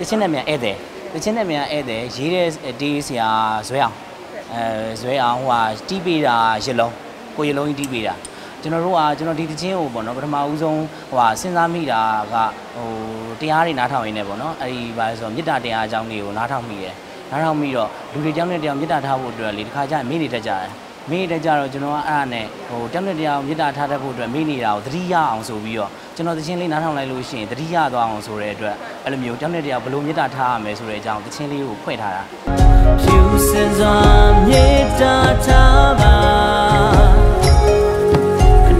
以前那边爱的，现在对像这样话，地皮啦一楼，过一楼有地皮啦。就那地皮我不能不他妈有种话生产米啦，噶地下里拿汤米呢不喏，哎，把说米打地下江里有拿汤米的，拿汤米咯，土里江里地米打他不着，里头开家米里头家。 每一家就那啊呢，咱们这样一打他的不准，每年要3呀昂收币哦。就那这些人拿上来路线，3呀多昂收来着。俺们有咱们这样不如一打他没收来讲，这钱里有亏他呀。就是咱们一打他吧，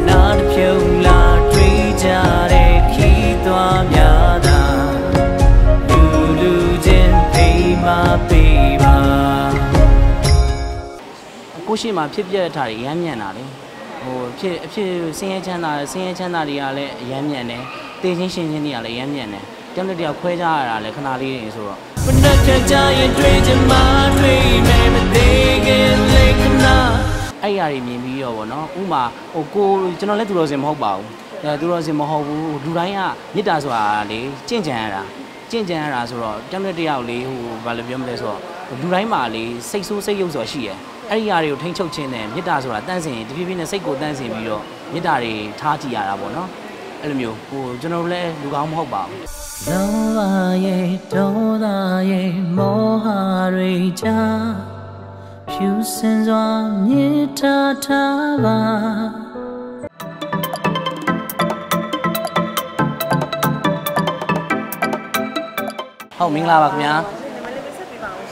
那的漂亮追家的去多呀哒，路路见陪马陪吧。 过去嘛，偏他也面那里，偏生意钱那里啊嘞也面嘞，最近心情里啊嘞也面嘞，咱们这要快点啊嘞，看哪里人说。不能看家人追着马追，没不得给累看呐。哎呀，里面没有喏，我嘛，我过就那来多少钱么好不？多少呀？你打算啊嘞？渐渐啊说，咱们这要嘞，把那边来说，多少嘛嘞？谁有所需耶？ 哎呀，有听说钱呢，一打出来，但是这边呢，谁过但是比较，一打的差距也大不喏，哎没有，我就那嘞，如果我们好吧。走啊耶，走啊耶，莫哈瑞家，飘身转一打他吧。 好，明啦吧，姑娘。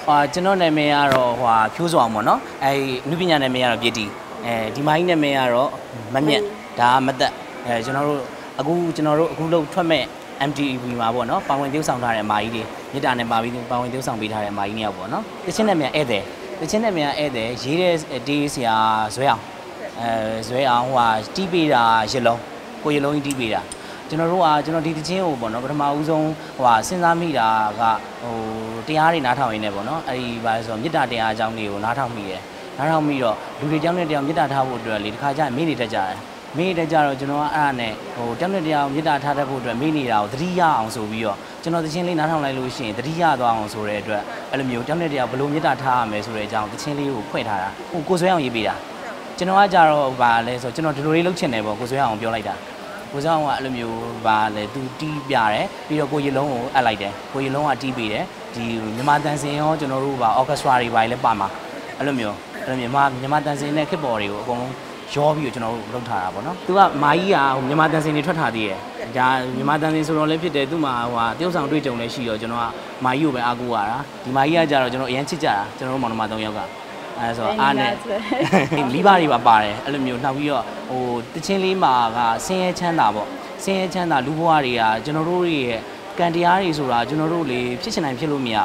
我今朝那边呀，飘霜么喏，哎，那边呀那边呀别的，哎，地马那边呀罗，慢点，打慢的，哎，今朝罗，老穿咩 MTV 嘛不喏，帮我丢上他的蚂蚁的，你打那蚂蚁的，帮我丢上被他的蚂蚁鸟不喏，以前那边爱的，现在对像这样话，地皮啦一楼，过一楼有地皮啦。 就那地皮我不能不他妈有种话生产米啦，噶地下里拿汤米呢不喏，哎，把说米打地下江里有拿汤米的，拿汤米咯，土里江里地米打他不着，里头开家米里头家咯，就那啊呢，江里地米打他的不着，每年要3呀昂收币哦，就那这些人拿上来路线3呀多昂收来着，俺们没有江里地不如米打他没收来讲，这钱里有亏他啦，我过水样一笔啦，就那我家咯把来说，就那土里六千呢不过水样我标来的。 我讲话了没有？把那土地边嘞，比如过一龙我来的，过一龙我地边嘞，你妈担心哦，就那如把奥克耍里外嘞办嘛，了没有？你妈担心那去包里，讲小比就那弄他啦不喏。对吧？蚂蚁啊，你妈担心你出他的，家你妈担心说那来别的，对嘛？话钓上对种嘞需要就那蚂蚁呗阿古啊啦，你蚂蚁啊家了就那腌起家，就那毛那毛东要个。 哎，说安呢，篱笆嘞，哎，没有那会哦。之前篱笆个生意钱大，路坡里啊，就那路里干地下里说啦，就那路里撇起来没有，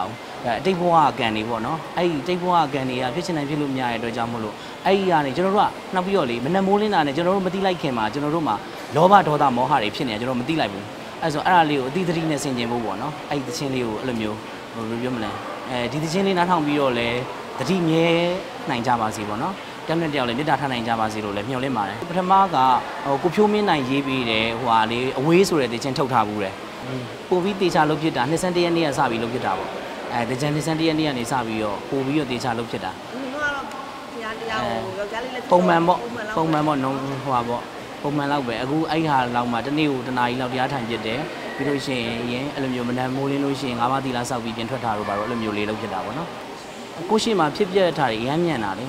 这坡啊干的不喏，哎，这坡啊干的啊，撇起来没有，都讲不咯。哎呀呢，就那路啊，那会哦哩，本来木里那呢，就那路没地来开嘛，就那路嘛，萝卜多大毛哈哩撇呢，就那没地来不。哎，说阿拉哩，地头里呢生钱不喏，哎，之前哩哎没有，没有么嘞，哎，之前哩那趟会哦嘞。 这里面南家巴西不喏，咱们聊嘞，你打他南家巴西罗嘞，没有嘞嘛嘞。不他妈个，股票面南这边嘞，话嘞，位数嘞，得先抽查不嘞。股票底下六七单，你身体安尼啊，啥比六七单不？哎，得先你身体安尼啊，你啥比哦？股票底下六七单。ပုံမှန်ပေါ့နော်ဟွာပေါ့ပုံမှန်တော့ပဲအခုအဲ့ဟာလောက်မှာတနေ့ကိုတနာရီလောက်တရားထိုင်ဖြစ်တယ်ပြီးလို့ရှိရင်ရင်အဲ့လိုမျိုးမနက်မိုးလင်းလို့ရှိရင်9ပါးသီလဆောက်ပြီးပြင်ထွက်တာတော့ဘာလို့အဲ့လိုမျိုးလေးလုပ်ဖြစ်တာပေါ့နော် 过去嘛，他也面那里，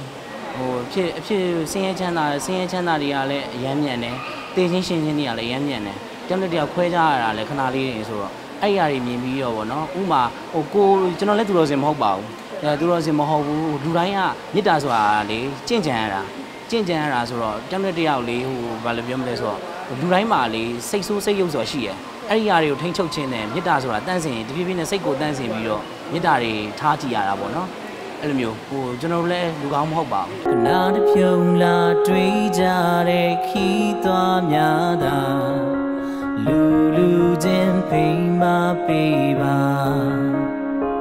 生意钱那里啊嘞也面嘞，最近心情里啊嘞也面嘞，咱们这要快点啊嘞，看哪里人说，哎呀里面没有喏，我嘛，我过就那来多少钱么好不？多少呀？你打算啊嘞，渐渐啊说，咱们这要嘞，把那边来说，多少嘛嘞，谁有所需耶？ 哎呀，有听说钱呢，你打算啦？但是这边呢，谁过但是比较，你打的差距也大不喏。哎没有，我就那嘞，如果我们好吧。那的漂亮追家的去多面哒，路路见陪马陪吧。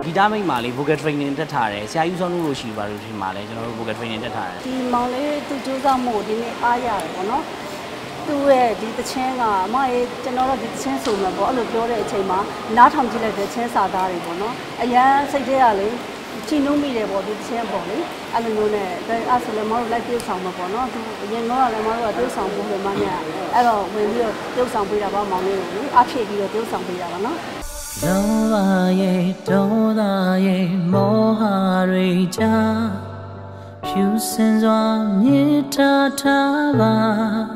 比他们嘛嘞，不给分人得差嘞，下雨上路路去吧，就是嘛嘞，就那不给分人得差嘞。你忙嘞，都就上某地那阿爷了喏。 He 都哎离得近啊，妈哎，这那了离得近熟嘛，不，俺老表嘞在嘛，哪趟子来得近啥大嘞不呢？哎呀，谁这样嘞？近农民嘞不离得近不嘞？俺们呢，在阿叔嘞马路来丢上嘛不呢？就人老嘞马路丢上不嘞嘛呢？哎喽，没有丢上不了吧？忙嘞，阿撇的丢上不了了呢。 Zowaye, dowaye, moharija, pusinzwa, nitatava.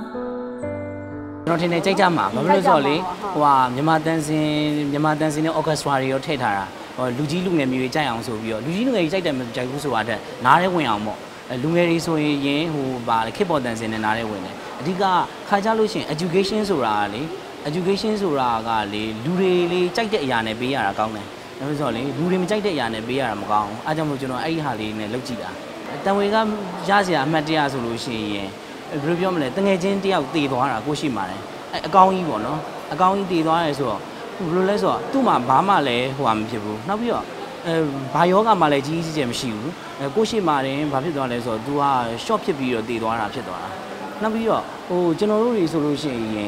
我听你在家嘛，我们这里哇，你妈担心那orchestra里有太大了，录制录的没有这样说有，录制录的在咱们在古时候的哪里会有么？录的里说也和把开播担心的哪里会呢？这个开家路线 education 是哪里？ education ဆိုတာကလေလူတွေလေကြိုက်တဲ့အရာနဲ့ပေးရတာကောင်းတယ်။ဒါဆိုတော့လေလူတွေမကြိုက်တဲ့အရာနဲ့ပေးရတာမကောင်းဘူး။အားကြောင့်မို့ကျွန်တော်အဲ့ဒီဟာလေးနဲ့လုပ်ကြည့်တာ။တံဝေကရစရာအမှတ်တရဆိုလို့ရှိရင်ဘယ်လိုပြောမလဲတငယ်ချင်းတယောက်တည်သွားတာကိုရှိမှတယ်။အဲ့အကောင်းကြီးပေါ့နော်။အကောင်းကြီးတည်သွားရဲဆိုတော့ဘယ်လိုလဲဆိုတော့သူ့မှာဘာမှလည်းဟိုဟာမဖြစ်ဘူး။နောက်ပြီးတော့ဘာယောဂမှလည်းကြီးကြီးကျယ်မရှိဘူး။ကိုရှိမှတယ်ဘာဖြစ်သွားလဲဆိုတော့ तू ဟာ short ဖြစ်ပြီးတော့တည်သွားတာဖြစ်သွားတာ။ နောက်ပြီးတော့ဟိုကျွန်တော်တို့တွေဆိုလို့ရှိရင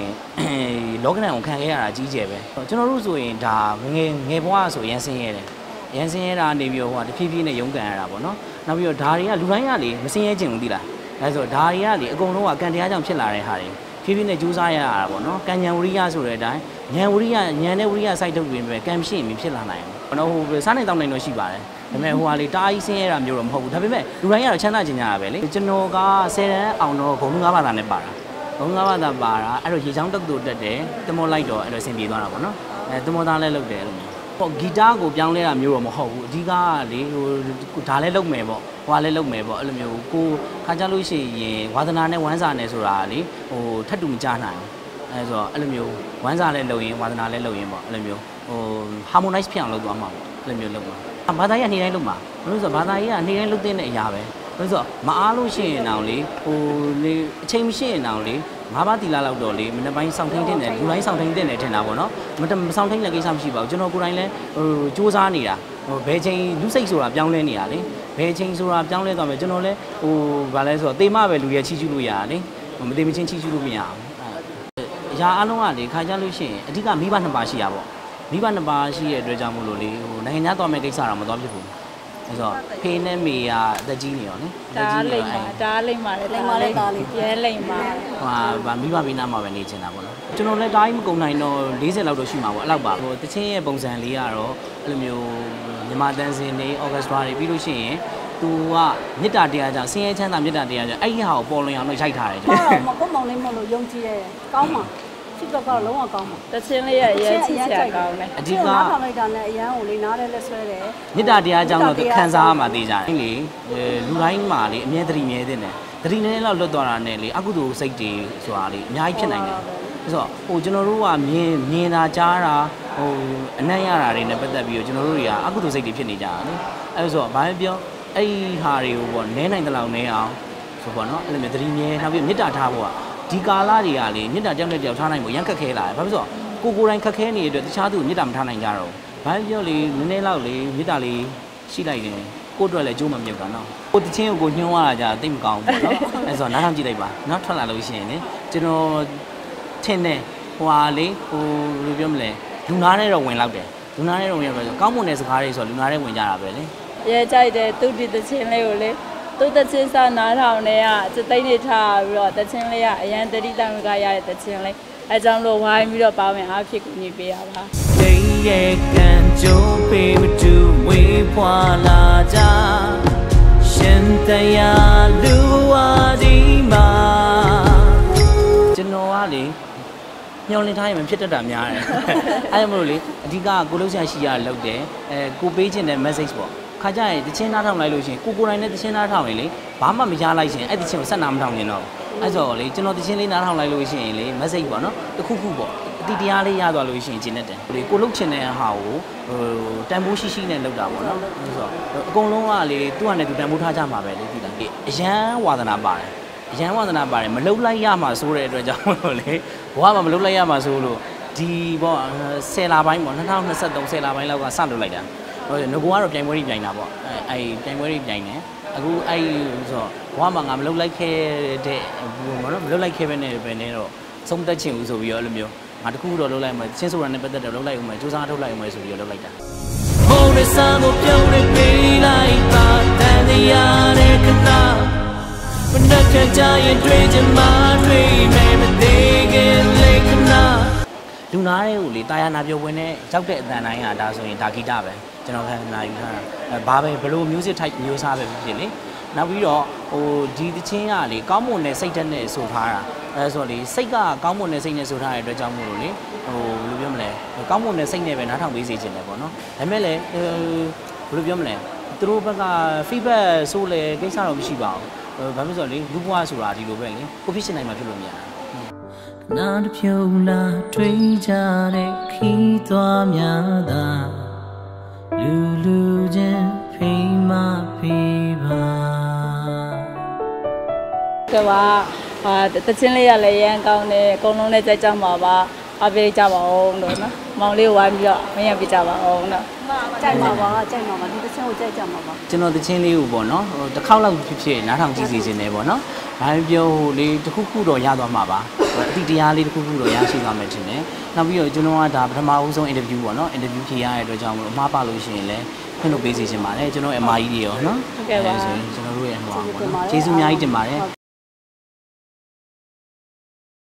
်လောကနံကိုခံခဲ့ရတာကြီးကျယ်ပဲကျွန်တော်တို့ဆိုရင်ဒါငယ်ဘဝဆိုရန်ဆင်းရဲတယ်ရန်ဆင်းရဲတာနေပြီးတော့ဟိုတဖြည်းဖြည်းနဲ့ရုန်းကန်ရတာပေါ့နော်နောက်ပြီးတော့ဒါတွေကလူတိုင်းကလေမဆင်းရဲခြင်းဘူးသိလားဒါဆိုဒါတွေကလေအကုန်လုံးကကံတရားကြောင့်ဖြစ်လာတဲ့ဟာတွေဖြည်းဖြည်းနဲ့ကြိုးစားရတာပေါ့နော်ကံဉာဏ်ဝိရိယဆိုတဲ့အတိုင်းဉာဏ်ဝိရိယဉာဏ်နဲ့ဝိရိယစိုက်ထုတ်ပြီးပဲကံရှိရင်ဖြစ်လာနိုင်တယ်ဟိုစားနိုင်တောင်းနိုင်တော့ရှိပါတယ် ဒါပေမဲ့ဟိုဟာလေးတားကြီးဆင်းရဲတာမျိုးတော့မဟုတ်ဘူးဒါပေမဲ့လူတိုင်းကတော့ချမ်းသာကြင်ကြတာပဲလေကျွန်တော်က10တန်းအောင်တော့ဂုံလုံး9ဘာသာနဲ့ပါတာဂုံ9ဘာသာပါတာအဲ့တော့ရေချောင်းတက်တူတက်တယ်တမောလိုက်တော့အဲ့တော့ဆင်ပြေသွားတာပေါ့နော်အဲတမောသားလည်းလုပ်တယ်အဲ့လိုမျိုးပေါ့ဂီတကိုပြောင်းလဲတာမျိုးတော့မဟုတ်ဘူးအဓိကကလေဟိုဒါလည်းလုပ်မယ်ပေါ့ဟိုဟာလည်းလုပ်မယ်ပေါ့အဲ့လိုမျိုးကိုခါကြလို့ရှိရင်ဝါသနာနဲ့ဝမ်းစာနဲ့ဆိုတာလေဟိုထပ်တူမကြနိုင်ဘူးအဲဆိုတော့အဲ့လိုမျိုးဝမ်းစာလည်းလုပ်ရင်ဝါသနာလည်းလုပ်ရင်ပေါ့အဲ့လိုမျိုးဟို harmonize ဖြစ်အောင်လုပ်သွားမှာပေါ့အဲ့လိုမျိုးလုပ်မှာ ဘာသာရေးအနေတိုင်းလုပ်မှာဘာလို့ဆိုတော့ဘာသာရေးကနေတိုင်းလုပ်တဲ့အရာပဲဘာလို့ဆိုတော့မအားလို့ရှိရင်တောင်လေဟိုလေအချိန်မရှိရင်တောင်လေငါးပါးတီလာလောက်တော့လေမနေ့ပိုင်းစောင့်ထိန်တင်တယ်လူတိုင်းစောင့်ထိန်တင်တယ်ထင်တာပေါ့နော်မစောင့်ထိန်လည်းကိစ္စမရှိပါဘူးကျွန်တော်ကိုယ်တိုင်လည်းဟိုစူးစမ်းနေတာဟိုဘယ်ချိန်လူစိတ်ဆိုတာပြောင်းလဲနေတာလေဘယ်ချိန်ဆိုတာပြောင်းလဲသွားမယ်ကျွန်တော်လည်းဟိုဘာလဲဆိုတော့တေမပဲလူရဲ့ချီးကျူးလို့ရတာလေမတေမချင်းချီးကျူးလို့မရဘူးအရာအလုံးကလေခါကြလို့ရှိရင်အဓိကမိဘ2ပါးရှိတာပေါ့ မိဘ2ပါးရှိတဲ့အတွက်ကြောင့်မို့လို့လေဟိုနိုင်ငံခြားသွားမယ့်ကိစ္စတော့မသွားဖြစ်ဘူး။အဲဆိုဖေးနဲ့မေကအသက်ကြီးနေရောနော်။ဒါလိမ့်ပါဒါလိမ့်ပါလေလိမ့်ပါလေဒါလေးပြဲလိမ့်ပါ။ဟာဗာမိဘမိနာမှာပဲနေချင်တာပေါ့နော်။ကျွန်တော်လည်းတိုင်းမကုန်နိုင်တော့40လောက်တော့ရှိမှာပေါ့အဲ့လောက်ပါ။ဟိုတချင်းရဲ့ပုံစံလေးကတော့အဲ့လိုမျိုးမြန်မာတန်းစင်နေအော်ကက်စထရာတွေပြီးလို့ရှိရင် तू ကမေတ္တာတရားကြောင့်ဆင်းရဲချမ်းသာမေတ္တာတရားကြောင့်အဲ့ဒီဟာကိုပေါ်လွင်အောင်လို့ရိုက်ထားတယ်ကျွန်တော်။ဟုတ်တော့မကုတ်မောင်လေးမလို့ယုံကြည်တယ်။ကောင်းပါ ဖြစ်တော့ကတော့လုံးဝကောင်းမှာတချင်းလေးရဲ့ရဲချစ်ချာကောင်းတယ်အဓိကနားထောင်လိုက်တာနဲ့အရန်ကိုလေးနားလက်ဆွဲတယ်မေတ္တာတရားကြောင့်တော့ခံစားရမှာသိကြတယ်လေလူတိုင်းမှာလေအမြဲတည်းမြဲတဲ့နဲ့တတိနဲ့လောက်လွတ်သွားတာနဲ့လေအကုသိုလ်စိတ်တွေဆိုတာလေအများကြီးဖြစ်နိုင်တယ်ဆိုတော့ဟိုကျွန်တော်တို့ကမြင်တာကြားတာဟိုအနံ့ရတာတွေနဲ့ပတ်သက်ပြီးတော့ကျွန်တော်တို့တွေကအကုသိုလ်စိတ်တွေဖြစ်နေကြတာလေအဲဆိုတော့ဘာပဲပြောအဲ့ဒီဟာတွေကိုပေါ့နဲနိုင်တဲ့လောက်နဲအောင်ဆိုပေါ့နော်အဲ့လိုမျိုးတတိမြဲနောက်ပြီးမေတ္တာထားဖို့က ဒီကာလတွေကလေမြစ်တာကြောင့်လည်းကြောက်ထားနိုင်မို့ရန်ခက်ခဲလာတယ်။ဘာဖြစ်လို့ဆိုကိုတိုင်းခက်ခဲနေတဲ့အတွက်တခြားသူမြစ်တာမထားနိုင်ကြတော့ဘူး။ဘာပြောလေနည်းနည်းလောက်လေမြစ်တာလေးရှိလိုက်တယ်။ကိုအတွက်လည်းကြိုးမမြုပ်တာနော်။ကိုတချင်းကိုညှိုးရတာကြာသိမကောင်းဘူးနော်။အဲဆိုနားထောင်ကြည့်လိုက်ပါ။နောက်ထွက်လာလို့ရှိရင်လေကျွန်တော်ထင်တယ်ဟိုဟာလေဟိုဘယ်လိုပြောမလဲလူနာနဲ့တော့ဝင်လောက်တယ်။လူနာနဲ့တော့ဝင်ရပါဆိုကောင်းမွန်တဲ့စကားတွေဆိုလူနာနဲ့ဝင်ကြတာပဲလေ။ရဲကြိုက်တဲ့သူဒီတချင်းလေးကိုလေ 都得亲上拿上来呀，这对你差不了，得亲来呀，人家对你当个家也得亲来，还张罗外面了把门阿屁股你别呀吧。谁也敢就被不住为怕拉架，现在呀路啊的嘛。真的话哩，鸟哩他也没撇得咱家嘞，哎么哩，人家古老些事呀老的，古北京的 message 不。 ခါကြရင်တချင်းနားထောင်လိုက်လို့ရှင်ကိုတိုင်းနဲ့တချင်းနားထောင်ရင်လေဘာမှမရလိုက်ရှင်အဲ့တချင်းကိုဆက်နားမထောင်ရင်တော့အဲ့ဆိုလေကျွန်တော်တချင်းလေးနားထောင်လိုက်လို့ရှင်လေ message ပေါ့နော်တခုခုပေါ့အတီတရားလေးရသွားလို့ရှင်ဂျင်းနဲ့တယ်လေကိုလုတ်ချင်တဲ့ဟာကိုဟိုတန်ဖိုးရှိရှိနဲ့လောက်တာပေါ့နော်အဲ့ဆိုအကုန်လုံးကလေသူ့ဟာနဲ့သူတန်ဖိုးထားကြမှာပဲလေဒီလားအရန်ဝါသနာပါတယ်အရန်ဝါသနာပါတယ်မလုတ်လိုက်ရမှာဆိုတဲ့အတွက်ကြောင့်လို့လေဘဝမှာမလုတ်လိုက်ရမှာဆိုလို့ဒီပေါ့10လပိုင်းပေါ့2023 10လပိုင်းလောက်ကစလုတ်လိုက်တာ ဟုတ်တယ်ငကူကတော့ပြိုင်ပွဲကြီးပြိုင်တာပေါ့အဲပြိုင်ပွဲကြီးပြိုင်တယ်အခုအဲဆိုတော့ဘွားမငါမလုတ်လိုက်ခဲ့တဲ့ဘာလို့မလုတ်လိုက်ခဲ့ပဲနဲ့တော့ sống tới chịu rồi giờ làm nhiều mà tôi cũng rồi lại mà trên số này bắt đầu lâu lại mà chú ra đâu lại mà rồi giờ lâu lại cả chúng nói ủi tai anh nạp vô quên đấy cháu kệ tại này à đa số hiện tại guitar vậy cho nên là này ba về blue music thay nhiều sao về gì đấy na ví dụ ô đi thì chính là để có một này xây chân này sụt hà rồi thì xây cả có một này xây này sụt hà để cho một đấy ô lưu viêm này có một này xây này về nó thằng bị gì chuyện này của nó thế mới là lưu viêm này từ bây giờ feedback số này cái sao nó bị gì bảo và bây giờ đấy lúc qua sụt hà thì đối với đấy có biết chuyện này mà chưa được nhỉ 那的飘啦，追家的去多面哒，路路间飞马飞吧。对吧？啊，这村里啊，来人搞呢，工农呢在种毛吧，阿别种毛红了呢，毛里玩不着，没人比种毛红了。种毛吧，你这村我在种毛吧。这那的村里有不喏，这靠了皮皮，哪趟几时呢不喏？ 还有你这酷酷的丫头嘛吧，弟弟呀，你酷酷的呀，谁干没听呢？那比如就那话，他妈我送 interview 我喏 ，interview 起呀，就讲我妈爸路线嘞，很多背景些嘛嘞，就那 MID 哦喏，就是就那路线嘛，其实我们也一点嘛嘞。